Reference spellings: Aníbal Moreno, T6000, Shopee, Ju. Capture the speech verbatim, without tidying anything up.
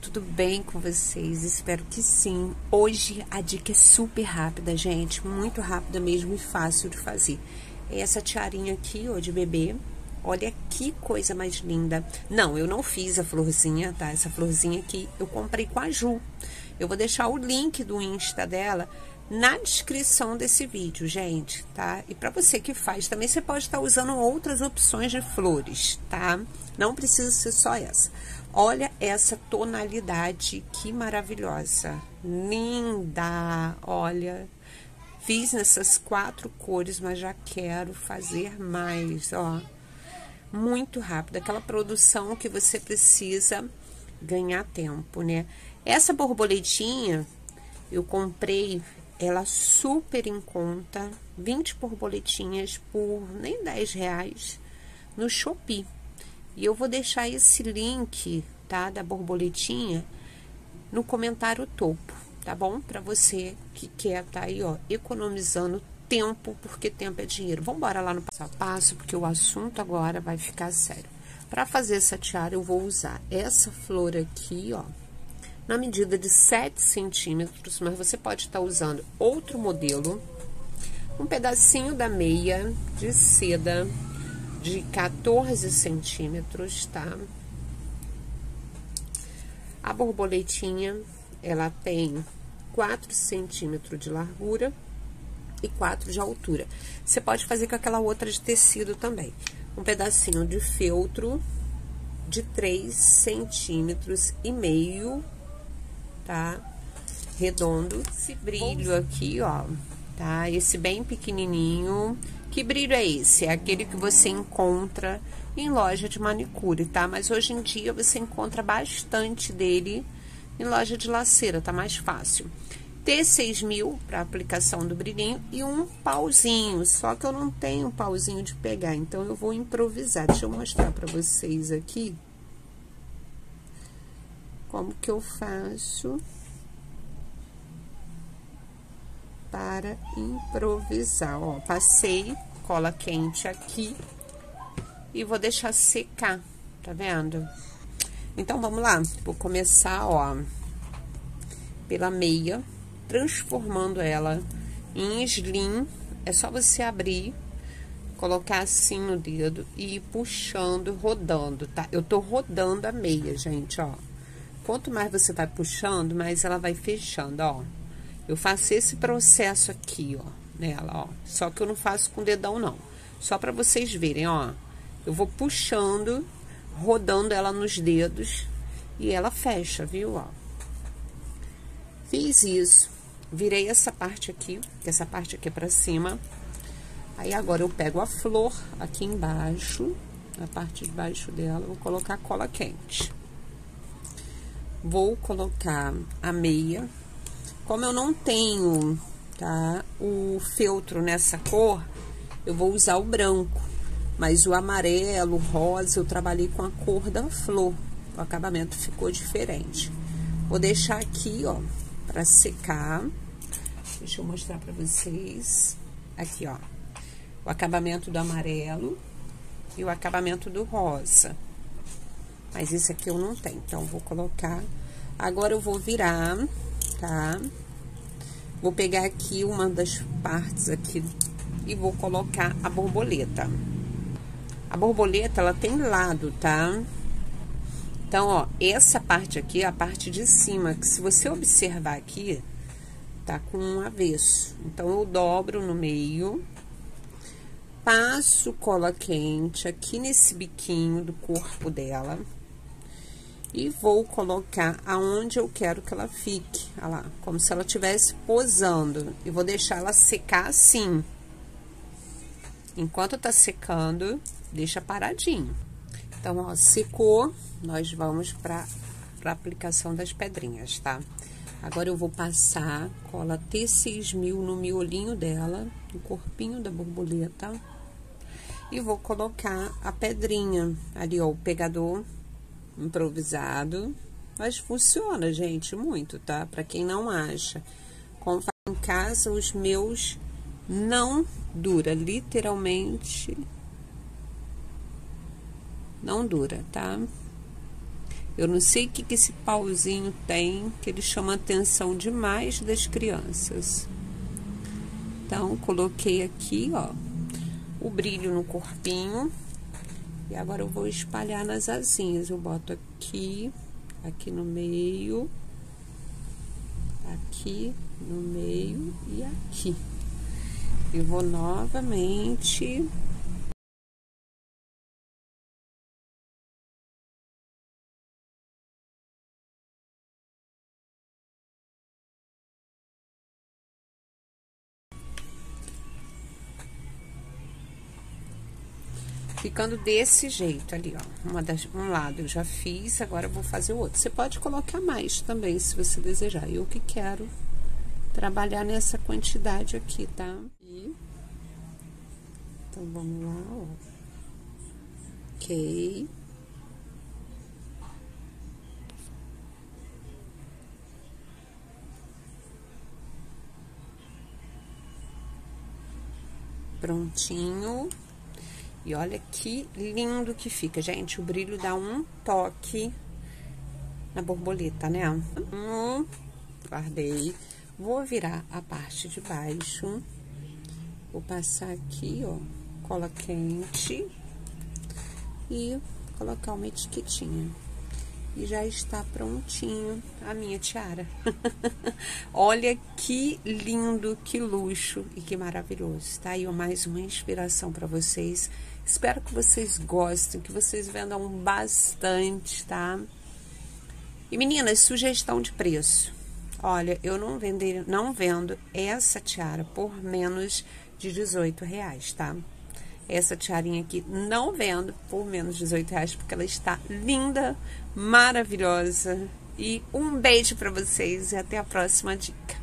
Tudo bem com vocês? Espero que sim. Hoje a dica é super rápida, gente. Muito rápida mesmo e fácil de fazer. É essa tiarinha aqui, ó, de bebê. Olha que coisa mais linda. Não, eu não fiz a florzinha, tá? Essa florzinha aqui eu comprei com a Ju. Eu vou deixar o link do Insta dela na descrição desse vídeo, gente, tá? E pra você que faz também, você pode estar usando outras opções de flores, tá? Não precisa ser só essa. Olha essa tonalidade, que maravilhosa, linda, olha, fiz nessas quatro cores, mas já quero fazer mais, ó, muito rápido, aquela produção que você precisa ganhar tempo, né? Essa borboletinha, eu comprei ela super em conta, vinte borboletinhas por nem dez reais no Shopee. E eu vou deixar esse link, tá, da borboletinha no comentário topo, tá bom? Pra você que quer tá aí, ó, economizando tempo, porque tempo é dinheiro. Vamos embora lá no passo a passo, porque o assunto agora vai ficar sério. Pra fazer essa tiara, eu vou usar essa flor aqui, ó, na medida de sete centímetros, mas você pode estar usando outro modelo, um pedacinho da meia de seda de quatorze centímetros, tá? A borboletinha, ela tem quatro centímetros de largura e quatro de altura. Você pode fazer com aquela outra de tecido também. Um pedacinho de feltro de três centímetros e meio, tá? Redondo. Esse brilho aqui, ó, tá? Esse bem pequenininho. Que brilho é esse? É aquele que você encontra em loja de manicure, tá? Mas hoje em dia você encontra bastante dele em loja de laceira, tá mais fácil. T seis mil para aplicação do brilhinho e um pauzinho, só que eu não tenho um pauzinho de pegar, então eu vou improvisar. Deixa eu mostrar para vocês aqui como que eu faço para improvisar, ó, passei cola quente aqui e vou deixar secar, tá vendo? Então, vamos lá, vou começar, ó, pela meia, transformando ela em slim, é só você abrir, colocar assim no dedo e ir puxando, rodando, tá? Eu tô rodando a meia, gente, ó, quanto mais você vai puxando, mais ela vai fechando, ó. Eu faço esse processo aqui, ó, nela, ó, só que eu não faço com o dedão, não. Só pra vocês verem, ó, eu vou puxando, rodando ela nos dedos e ela fecha, viu, ó. Fiz isso, virei essa parte aqui, que essa parte aqui é pra cima. Aí, agora, eu pego a flor aqui embaixo, na parte de baixo dela, vou colocar cola quente. Vou colocar a meia. Como eu não tenho, tá, o feltro nessa cor, eu vou usar o branco, mas o amarelo, o rosa, eu trabalhei com a cor da flor, o acabamento ficou diferente. Vou deixar aqui, ó, pra secar, deixa eu mostrar pra vocês, aqui, ó, o acabamento do amarelo e o acabamento do rosa, mas esse aqui eu não tenho, então vou colocar, agora eu vou virar, tá? Vou pegar aqui uma das partes aqui e vou colocar a borboleta. A borboleta, ela tem lado, tá? Então, ó, essa parte aqui é a parte de cima, que se você observar aqui, tá com um avesso. Então, eu dobro no meio, passo cola quente aqui nesse biquinho do corpo dela. E vou colocar aonde eu quero que ela fique, olha lá, como se ela estivesse posando. E vou deixar ela secar assim. Enquanto tá secando, deixa paradinho. Então, ó, secou, nós vamos pra, pra aplicação das pedrinhas, tá? Agora, eu vou passar cola T seis mil no miolinho dela, no corpinho da borboleta. E vou colocar a pedrinha ali, ó, o pegador improvisado, mas funciona, gente, muito, tá? Pra quem não acha, como faz em casa, os meus não dura, literalmente não dura, tá? Eu não sei o que, que esse pauzinho tem, que ele chama a atenção demais das crianças. Então, coloquei aqui, ó, o brilho no corpinho. E agora eu vou espalhar nas asinhas. Eu boto aqui, aqui no meio, aqui no meio e aqui. E vou novamente... Ficando desse jeito ali, ó. Uma das, um lado eu já fiz, agora eu vou fazer o outro. Você pode colocar mais também, se você desejar. Eu que quero trabalhar nessa quantidade aqui, tá? E... Então, vamos lá, ó. Ok. Prontinho. E olha que lindo que fica, gente. O brilho dá um toque na borboleta, né? Hum, guardei. Vou virar a parte de baixo. Vou passar aqui, ó, cola quente. E colocar uma etiquetinha. E já está prontinho a minha tiara. Olha que lindo, que luxo e que maravilhoso. Tá aí mais uma inspiração para vocês. Espero que vocês gostem, que vocês vendam bastante, tá? E meninas, sugestão de preço. Olha, eu não, vender, não vendo essa tiara por menos de dezoito reais, tá? Essa tiarinha aqui não vendo por menos de dezoito reais, porque ela está linda, maravilhosa. E um beijo para vocês e até a próxima dica.